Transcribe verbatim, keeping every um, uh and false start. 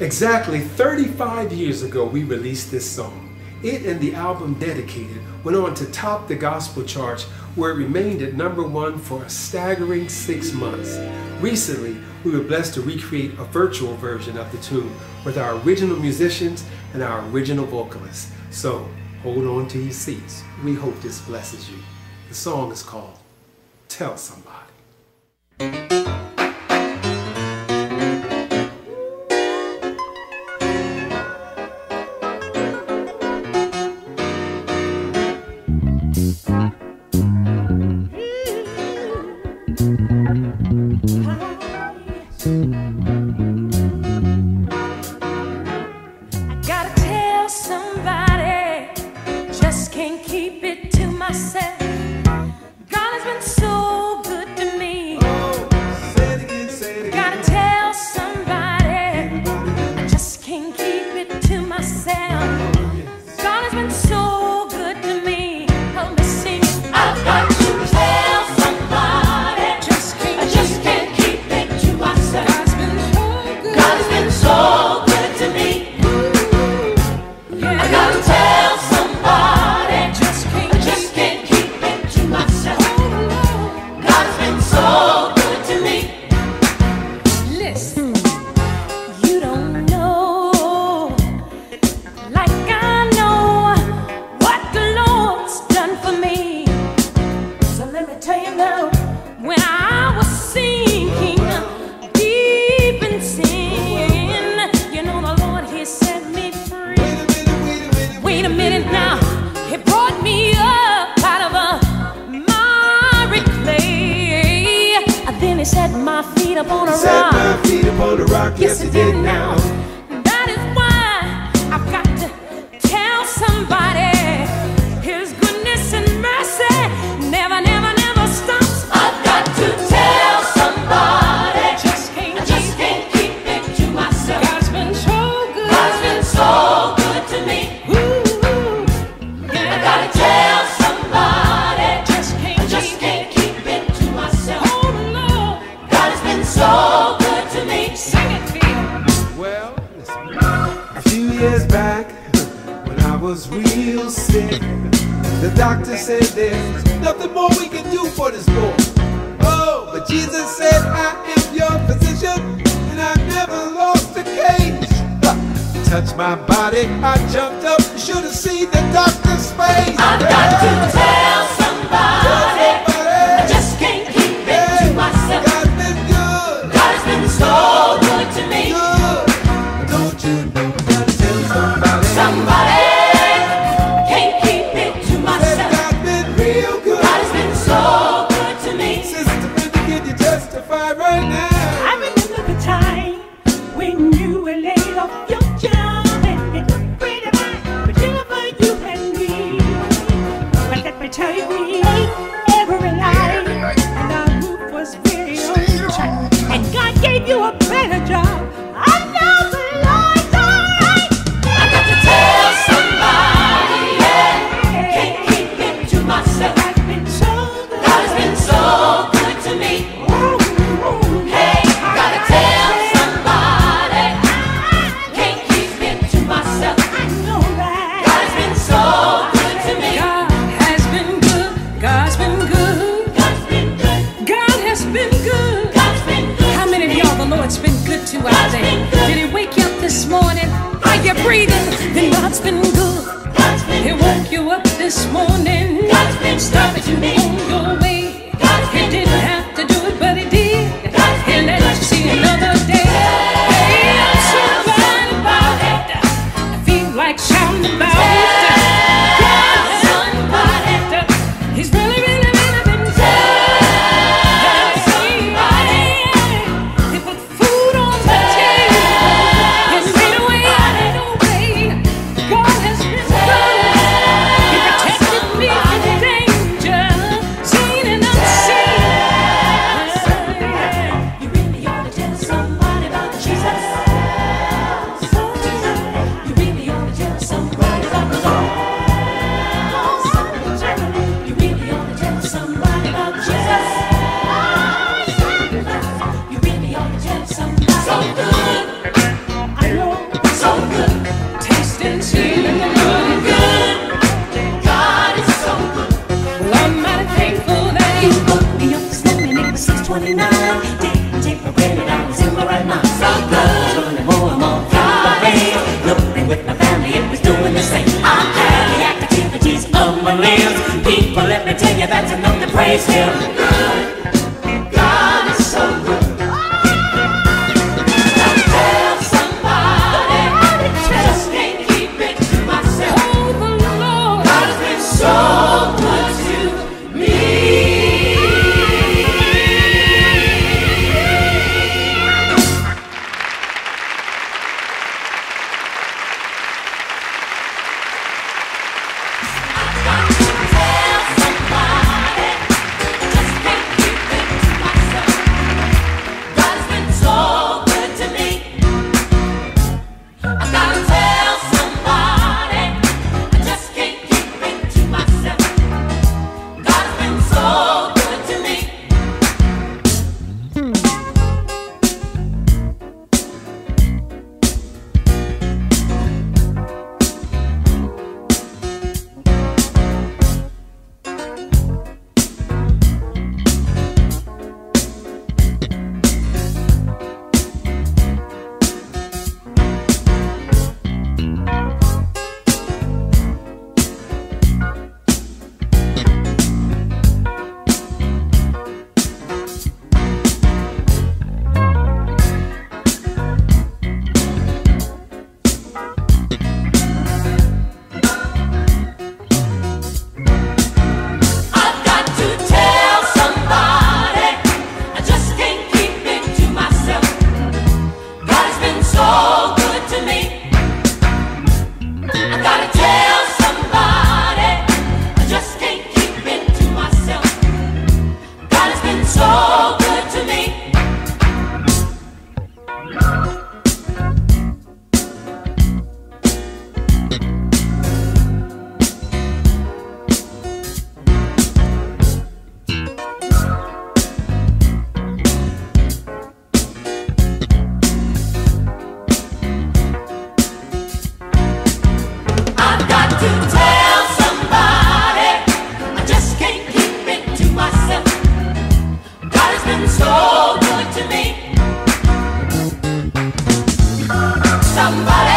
Exactly thirty-five years ago, we released this song. It and the album Dedicated went on to top the gospel charts, where it remained at number one for a staggering six months. Recently, we were blessed to recreate a virtual version of the tune with our original musicians and our original vocalists. So hold on to your seats. We hope this blesses you. The song is called Tell Somebody. I gotta tell somebody, just can't keep it to myself. God has been so good to me. Oh, say it again, say it again. Gotta tell somebody, I just can't keep it to myself. God has been so good to me. Help me sing. I've got to tell. Set my feet up on a rock. Set my feet up on a rock. Yes, yes it did now. That is why I've got to tell somebody His goodness and mercy never, never, never stops. I've got to tell somebody. I just can't, I just can't keep it to myself. God's been so good. God's been so good to me. Ooh, yeah. I gotta tell somebody. I just can't, I just can't. So good to me. Sing it, Peter. Well, a few years back, when I was real sick, the doctor said there's nothing more we can do for this boy. Oh, but Jesus said, I am your physician, and I never lost a case. Huh. Touched my body, I jumped up. You should have seen the doctor's face. I've got to tell somebody. Did he wake you up this morning? Are you breathing? Then God's been good. He woke you up this morning. God's been stopping you on your way. He didn't have to do it, but he did. He let you see another day. Tell somebody about it. I feel like shouting about it. Tell somebody. He's really, really, really been good. Somebody. He put food on. God has been good. He protected twenty-nine. Didn't take for granted I was in my right mind. Love was running more and more Friday. Living with my family, it was doing the same. I had the activities of my limbs. People, let me tell you, that's enough to praise Him. Good, God is so good. Now tell somebody, I just can't keep it to myself. God has been so good. So good to me. Somebody.